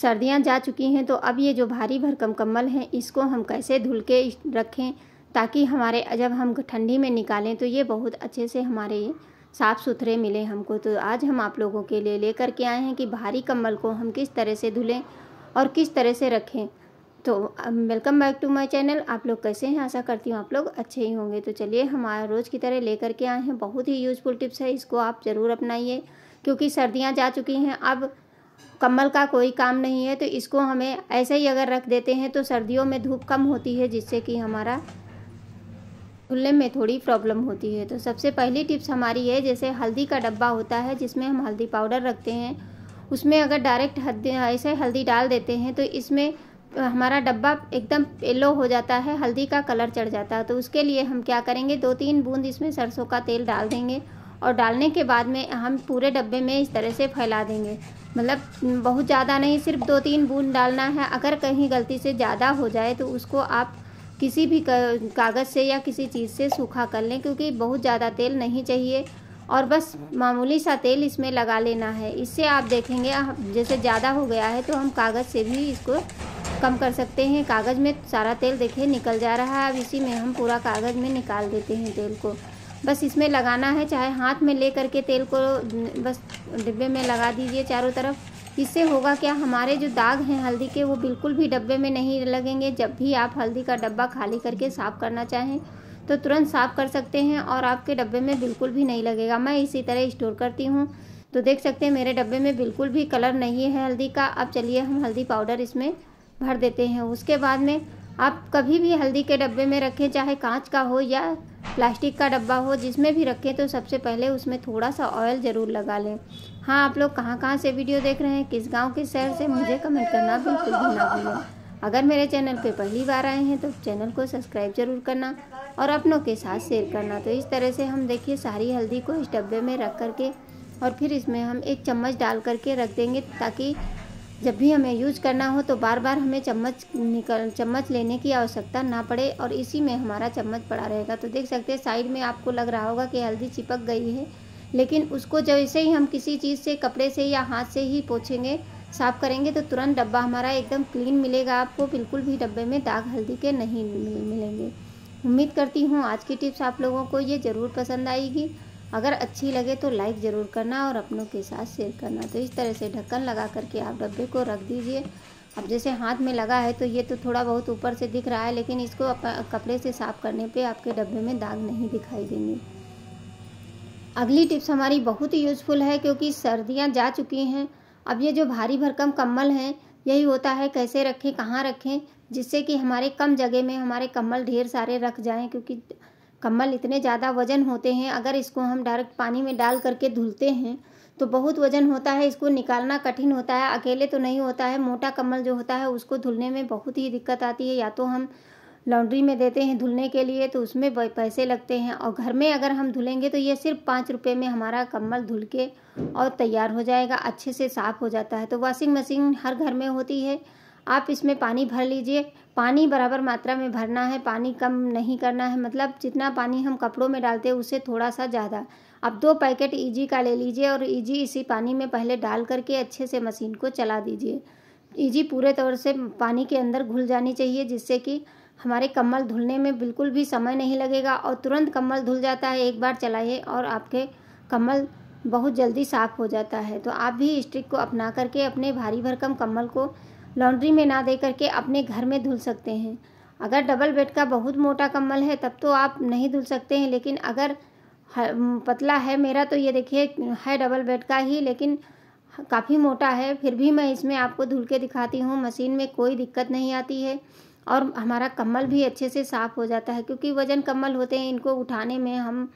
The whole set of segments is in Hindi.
सर्दियाँ जा चुकी हैं तो अब ये जो भारी भरकम कम्बल हैं इसको हम कैसे धुल के रखें ताकि हमारे जब हम ठंडी में निकालें तो ये बहुत अच्छे से हमारे साफ़ सुथरे मिले हमको। तो आज हम आप लोगों के लिए लेकर के आए हैं कि भारी कम्बल को हम किस तरह से धुलें और किस तरह से रखें। तो welcome back to my channel. आप लोग कैसे हैं? आशा करती हूँ आप लोग अच्छे ही होंगे। तो चलिए हमारे रोज़ की तरह लेकर के आए हैं, बहुत ही यूजफुल टिप्स है, इसको आप ज़रूर अपनाइए क्योंकि सर्दियाँ जा चुकी हैं, अब कम्बल का कोई काम नहीं है। तो इसको हमें ऐसे ही अगर रख देते हैं तो सर्दियों में धूप कम होती है जिससे कि हमारा धुलने में थोड़ी प्रॉब्लम होती है। तो सबसे पहली टिप्स हमारी है जैसे हल्दी का डब्बा होता है जिसमें हम हल्दी पाउडर रखते हैं, उसमें अगर डायरेक्ट ऐसे हल्दी डाल देते हैं तो इसमें हमारा डब्बा एकदम येलो हो जाता है, हल्दी का कलर चढ़ जाता है। तो उसके लिए हम क्या करेंगे, 2-3 बूंद इसमें सरसों का तेल डाल देंगे और डालने के बाद में हम पूरे डब्बे में इस तरह से फैला देंगे। मतलब बहुत ज़्यादा नहीं, सिर्फ 2-3 बूंद डालना है। अगर कहीं गलती से ज़्यादा हो जाए तो उसको आप किसी भी कागज़ से या किसी चीज़ से सूखा कर लें क्योंकि बहुत ज़्यादा तेल नहीं चाहिए और बस मामूली सा तेल इसमें लगा लेना है। इससे आप देखेंगे जैसे ज़्यादा हो गया है तो हम कागज़ से भी इसको कम कर सकते हैं। कागज़ में सारा तेल देखिए निकल जा रहा है, अब इसी में हम पूरा कागज़ में निकाल देते हैं तेल को। बस इसमें लगाना है, चाहे हाथ में ले करके तेल को बस डिब्बे में लगा दीजिए चारों तरफ। इससे होगा क्या, हमारे जो दाग हैं हल्दी के वो बिल्कुल भी डब्बे में नहीं लगेंगे। जब भी आप हल्दी का डब्बा खाली करके साफ़ करना चाहें तो तुरंत साफ़ कर सकते हैं और आपके डब्बे में बिल्कुल भी नहीं लगेगा। मैं इसी तरह स्टोर करती हूँ, तो देख सकते हैं मेरे डब्बे में बिल्कुल भी कलर नहीं है हल्दी का। अब चलिए हम हल्दी पाउडर इसमें भर देते हैं। उसके बाद में आप कभी भी हल्दी के डब्बे में रखें, चाहे कांच का हो या प्लास्टिक का डब्बा हो, जिसमें भी रखें तो सबसे पहले उसमें थोड़ा सा ऑयल ज़रूर लगा लें। हाँ, आप लोग कहाँ से वीडियो देख रहे हैं, किस गांव के शहर से, मुझे कमेंट करना बिल्कुल भी ना भूलें। अगर मेरे चैनल पे पहली बार आए हैं तो चैनल को सब्सक्राइब ज़रूर करना और अपनों के साथ शेयर करना। तो इस तरह से हम देखिए सारी हल्दी को इस डब्बे में रख करके और फिर इसमें हम एक चम्मच डाल करके रख देंगे ताकि जब भी हमें यूज करना हो तो बार बार हमें चम्मच लेने की आवश्यकता ना पड़े और इसी में हमारा चम्मच पड़ा रहेगा। तो देख सकते हैं साइड में आपको लग रहा होगा कि हल्दी चिपक गई है, लेकिन उसको जैसे ही हम किसी चीज़ से, कपड़े से या हाथ से ही पोछेंगे, साफ़ करेंगे तो तुरंत डब्बा हमारा एकदम क्लीन मिलेगा। आपको बिल्कुल भी डब्बे में दाग हल्दी के नहीं मिलेंगे। उम्मीद करती हूँ आज की टिप्स आप लोगों को ये ज़रूर पसंद आएगी। अगर अच्छी लगे तो लाइक ज़रूर करना और अपनों के साथ शेयर करना। तो इस तरह से ढक्कन लगा करके आप डब्बे को रख दीजिए। अब जैसे हाथ में लगा है तो ये तो थोड़ा बहुत ऊपर से दिख रहा है, लेकिन इसको कपड़े से साफ़ करने पे आपके डब्बे में दाग नहीं दिखाई देंगे। अगली टिप्स हमारी बहुत ही यूज़फुल है क्योंकि सर्दियाँ जा चुकी हैं, अब ये जो भारी भरकम कम्बल हैं यही होता है कैसे रखें, कहाँ रखें, जिससे कि हमारे कम जगह में हमारे कम्बल ढेर सारे रख जाएँ। क्योंकि कम्बल इतने ज़्यादा वज़न होते हैं, अगर इसको हम डायरेक्ट पानी में डाल करके धुलते हैं तो बहुत वज़न होता है, इसको निकालना कठिन होता है, अकेले तो नहीं होता है। मोटा कम्बल जो होता है उसको धुलने में बहुत ही दिक्कत आती है, या तो हम लॉन्ड्री में देते हैं धुलने के लिए तो उसमें पैसे लगते हैं, और घर में अगर हम धुलेंगे तो ये सिर्फ 5 रुपये में हमारा कम्बल धुल के और तैयार हो जाएगा, अच्छे से साफ़ हो जाता है। तो वॉशिंग मशीन हर घर में होती है, आप इसमें पानी भर लीजिए। पानी बराबर मात्रा में भरना है, पानी कम नहीं करना है, मतलब जितना पानी हम कपड़ों में डालते हैं उससे थोड़ा सा ज़्यादा। अब 2 पैकेट ईजी का ले लीजिए और ईजी इसी पानी में पहले डाल करके अच्छे से मशीन को चला दीजिए। ईजी पूरे तौर से पानी के अंदर घुल जानी चाहिए जिससे कि हमारे कम्बल धुलने में बिल्कुल भी समय नहीं लगेगा और तुरंत कम्बल धुल जाता है। एक बार चलाइए और आपके कम्बल बहुत जल्दी साफ़ हो जाता है। तो आप भी इस ट्रिक को अपना करके अपने भारी भरकम कम्बल को लॉन्ड्री में ना दे करके अपने घर में धुल सकते हैं। अगर डबल बेड का बहुत मोटा कम्बल है तब तो आप नहीं धुल सकते हैं, लेकिन अगर पतला है, मेरा तो ये देखिए है डबल बेड का ही, लेकिन काफ़ी मोटा है, फिर भी मैं इसमें आपको धुल के दिखाती हूँ। मशीन में कोई दिक्कत नहीं आती है और हमारा कम्बल भी अच्छे से साफ़ हो जाता है। क्योंकि वज़न कम्बल होते हैं, इनको उठाने में हम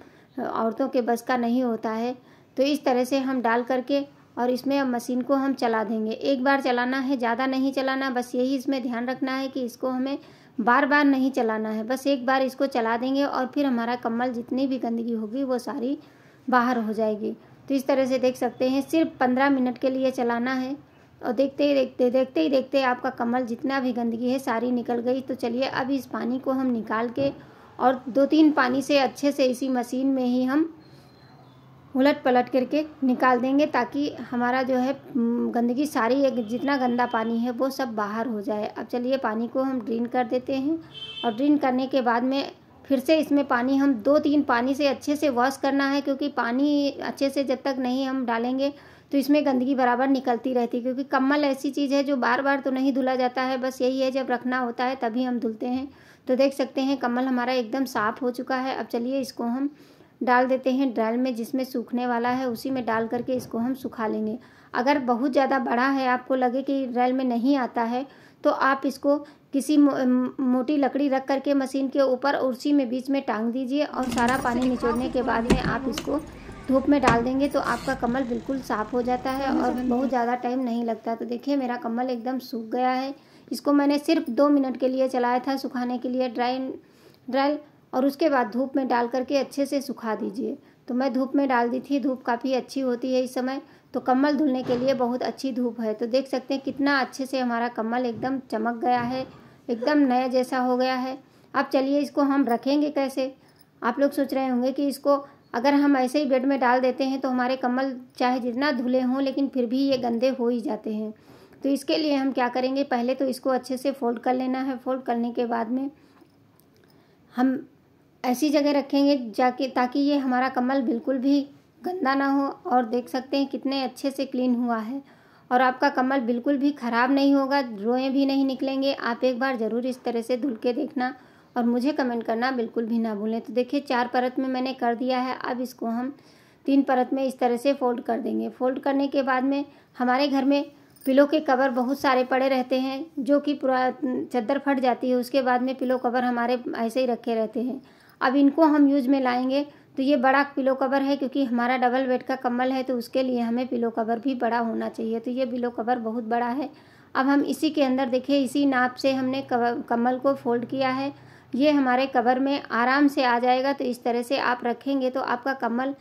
औरतों के बस का नहीं होता है। तो इस तरह से हम डाल करके और इसमें अब मशीन को हम चला देंगे। एक बार चलाना है, ज़्यादा नहीं चलाना, बस यही इसमें ध्यान रखना है कि इसको हमें बार बार नहीं चलाना है, बस एक बार इसको चला देंगे और फिर हमारा कम्बल जितनी भी गंदगी होगी वो सारी बाहर हो जाएगी। तो इस तरह से देख सकते हैं सिर्फ 15 मिनट के लिए चलाना है और देखते ही देखते आपका कम्बल जितना भी गंदगी है सारी निकल गई। तो चलिए अब इस पानी को हम निकाल के और 2-3 पानी से अच्छे से इसी मशीन में ही हम उलट पलट करके निकाल देंगे ताकि हमारा जो है गंदगी सारी जितना गंदा पानी है वो सब बाहर हो जाए। अब चलिए पानी को हम ड्रेन कर देते हैं और ड्रेन करने के बाद में फिर से इसमें पानी हम 2-3 पानी से अच्छे से वॉश करना है, क्योंकि पानी अच्छे से जब तक नहीं हम डालेंगे तो इसमें गंदगी बराबर निकलती रहती है। क्योंकि कम्बल ऐसी चीज़ है जो बार बार तो नहीं धुला जाता है, बस यही है जब रखना होता है तभी हम धुलते हैं। तो देख सकते हैं कम्बल हमारा एकदम साफ़ हो चुका है। अब चलिए इसको हम डाल देते हैं ड्रायर में, जिसमें सूखने वाला है उसी में डाल करके इसको हम सुखा लेंगे। अगर बहुत ज़्यादा बड़ा है, आपको लगे कि ड्रायर में नहीं आता है, तो आप इसको किसी मोटी लकड़ी रख करके मशीन के ऊपर उसी में बीच में टांग दीजिए और सारा पानी निचोड़ने के बाद में आप इसको धूप में डाल देंगे तो आपका कम्बल बिल्कुल साफ़ हो जाता है और बहुत ज़्यादा टाइम नहीं लगता। तो देखिए मेरा कम्बल एकदम सूख गया है। इसको मैंने सिर्फ 2 मिनट के लिए चलाया था सुखाने के लिए ड्राई और उसके बाद धूप में डाल करके अच्छे से सुखा दीजिए। तो मैं धूप में डाल दी थी, धूप काफ़ी अच्छी होती है इस समय, तो कम्बल धुलने के लिए बहुत अच्छी धूप है। तो देख सकते हैं कितना अच्छे से हमारा कम्बल एकदम चमक गया है, एकदम नया जैसा हो गया है। अब चलिए इसको हम रखेंगे कैसे। आप लोग सोच रहे होंगे कि इसको अगर हम ऐसे ही बेड में डाल देते हैं तो हमारे कम्बल चाहे जितना धुले हों लेकिन फिर भी ये गंदे हो ही जाते हैं। तो इसके लिए हम क्या करेंगे, पहले तो इसको अच्छे से फोल्ड कर लेना है। फोल्ड करने के बाद में हम ऐसी जगह रखेंगे जाके ताकि ये हमारा कम्बल बिल्कुल भी गंदा ना हो। और देख सकते हैं कितने अच्छे से क्लीन हुआ है और आपका कम्बल बिल्कुल भी ख़राब नहीं होगा, रोएँ भी नहीं निकलेंगे। आप एक बार ज़रूर इस तरह से धुल के देखना और मुझे कमेंट करना बिल्कुल भी ना भूलें। तो देखिए 4 परत में मैंने कर दिया है। अब इसको हम 3 परत में इस तरह से फोल्ड कर देंगे। फोल्ड करने के बाद में हमारे घर में पिलो के कवर बहुत सारे पड़े रहते हैं, जो कि पूरा चद्दर फट जाती है, उसके बाद में पिलो कवर हमारे ऐसे ही रखे रहते हैं। अब इनको हम यूज़ में लाएंगे तो ये बड़ा पिलो कवर है, क्योंकि हमारा डबल बेड का कम्बल है तो उसके लिए हमें पिलो कवर भी बड़ा होना चाहिए। तो ये पिलो कवर बहुत बड़ा है। अब हम इसी के अंदर देखिए इसी नाप से हमने कम्बल को फोल्ड किया है, ये हमारे कवर में आराम से आ जाएगा। तो इस तरह से आप रखेंगे तो आपका कम्बल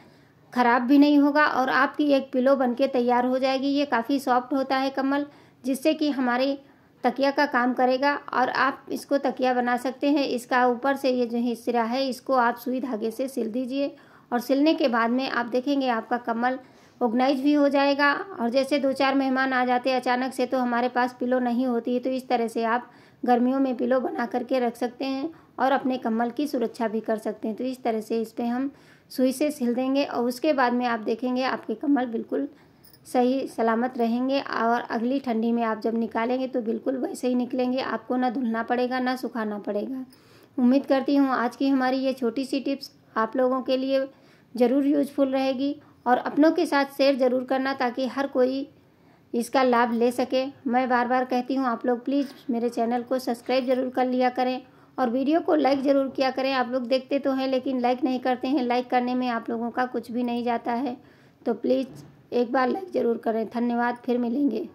ख़राब भी नहीं होगा और आपकी एक पिलो बनके तैयार हो जाएगी। ये काफ़ी सॉफ्ट होता है कम्बल, जिससे कि हमारे तकिया का काम करेगा और आप इसको तकिया बना सकते हैं। इसका ऊपर से ये जो हिस्सा है इसको आप सुई धागे से सिल दीजिए और सिलने के बाद में आप देखेंगे आपका कम्बल ऑर्गेनाइज भी हो जाएगा। और जैसे 2-4 मेहमान आ जाते हैं अचानक से तो हमारे पास पिलो नहीं होती है, तो इस तरह से आप गर्मियों में पिलो बना करके रख सकते हैं और अपने कम्बल की सुरक्षा भी कर सकते हैं। तो इस तरह से इस पर हम सुई से सिल देंगे और उसके बाद में आप देखेंगे आपके कम्बल बिल्कुल सही सलामत रहेंगे और अगली ठंडी में आप जब निकालेंगे तो बिल्कुल वैसे ही निकलेंगे। आपको ना धुलना पड़ेगा ना सुखाना पड़ेगा। उम्मीद करती हूँ आज की हमारी ये छोटी सी टिप्स आप लोगों के लिए ज़रूर यूजफुल रहेगी और अपनों के साथ शेयर ज़रूर करना ताकि हर कोई इसका लाभ ले सके। मैं बार बार कहती हूँ आप लोग प्लीज़ मेरे चैनल को सब्सक्राइब ज़रूर कर लिया करें और वीडियो को लाइक ज़रूर किया करें। आप लोग देखते तो हैं लेकिन लाइक नहीं करते हैं, लाइक करने में आप लोगों का कुछ भी नहीं जाता है। तो प्लीज़ एक बार लाइक ज़रूर करें। धन्यवाद, फिर मिलेंगे।